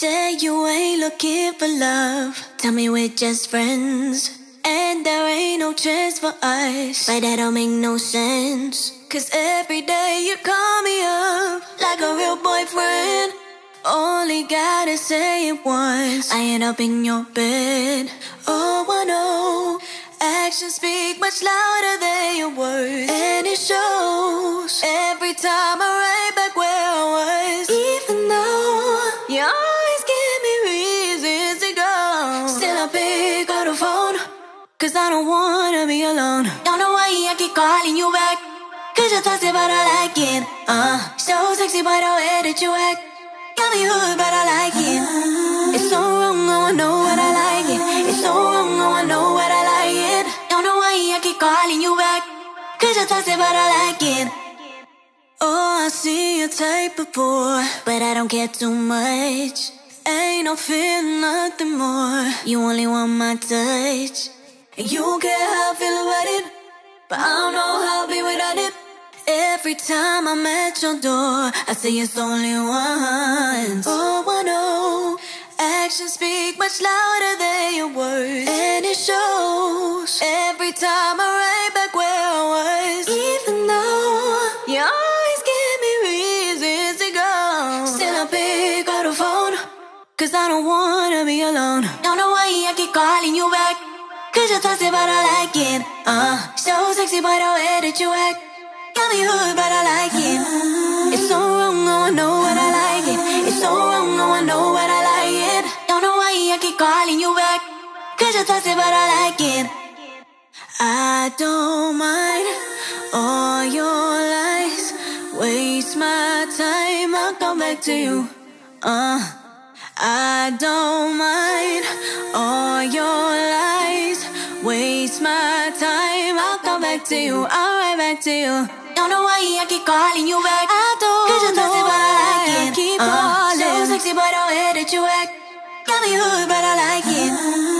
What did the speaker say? Say you ain't looking for love. Tell me we're just friends, and there ain't no chance for us. But that don't make no sense, 'cause every day you call me up like a real boyfriend. Only gotta say it once, I end up in your bed. Oh, I know actions speak much louder than your words, and it shows every time I'm right back where I was. Even though you always give me reasons to go, still I pick up the phone, 'cause I don't wanna be alone. Don't know why I keep calling you back, 'cause you're toxic but I like it. So sexy by the way that you act. Tell me hood, but I like it. It's so wrong, oh, I know what I like it. It's so wrong, oh, I know what I like it. Don't know why I keep calling you back, 'cause you're toxic, but I like it. Oh, I see your type before, but I don't care too much. Ain't no feeling nothing more. You only want my touch. You care how I feel about it, but I don't know how I'll be without it. Every time I'm at your door, I say it's only once. Oh, I know actions speak much louder than your words, and it shows every time I'm right back where I was. Even though you always give me reasons to go, still I pick up the phone, 'cause I don't wanna be alone. Don't know why I keep calling you back, 'cause you're toxic but I like it. So sexy by the way that you act. Tell me hood, but I like it. It's so wrong, oh, I know what I like it. It's so wrong, oh, I know what I like it. Don't know why I keep calling you back, 'cause you're toxic, but I like it. I don't mind all your lies. Waste my time, I'll come back to you. I don't mind all your lies. Waste my time, I'll come back to you. I'll right back to you. Don't know why I keep calling you back. I don't 'cause you're toxic, but I like it. I keep calling. So sexy, but the way that you act. Got me hooked, but I like it.